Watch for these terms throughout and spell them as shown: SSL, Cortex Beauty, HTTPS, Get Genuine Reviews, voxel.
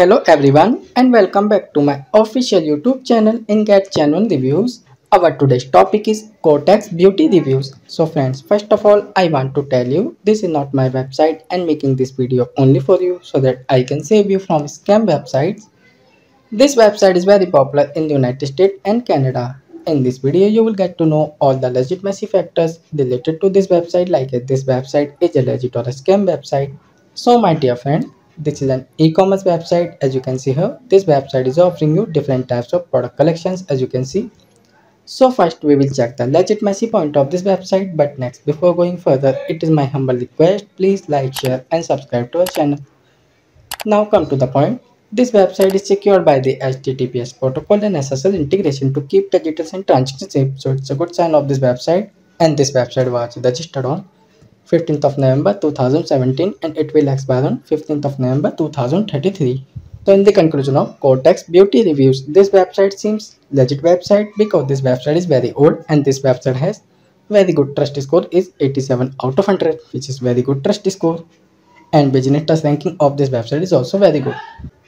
Hello everyone and welcome back to my official YouTube channel in Get Genuine Reviews. Our today's topic is Cortex Beauty Reviews. So friends, first of all I want to tell you this is not my website and making this video only for you so that I can save you from scam websites. This website is very popular in the United States and Canada. In this video you will get to know all the legitimacy factors related to this website, like if this website is a legit or a scam website. So my dear friend, this is an e-commerce website. As you can see here, this website is offering you different types of product collections, as you can see. So first we will check the legitimacy point of this website, but next before going further, it is my humble request, please like, share and subscribe to our channel. Now come to the point. This website is secured by the HTTPS protocol and SSL integration to keep the details and transactions safe. So it's a good sign of this website, and this website was registered on 15th of November 2017 and it will expire on 15th of November 2033. So in the conclusion of Cortex Beauty Reviews, this website seems legit website because this website is very old and this website has very good trust score is 87 out of 100, which is very good trust score, and business trust ranking of this website is also very good,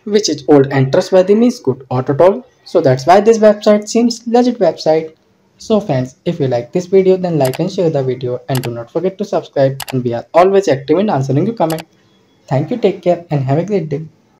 which is old and trustworthy means good not at all. So that's why this website seems legit website. So friends, if you like this video then like and share the video and do not forget to subscribe, and we are always active in answering your comment. Thank you, take care and have a great day.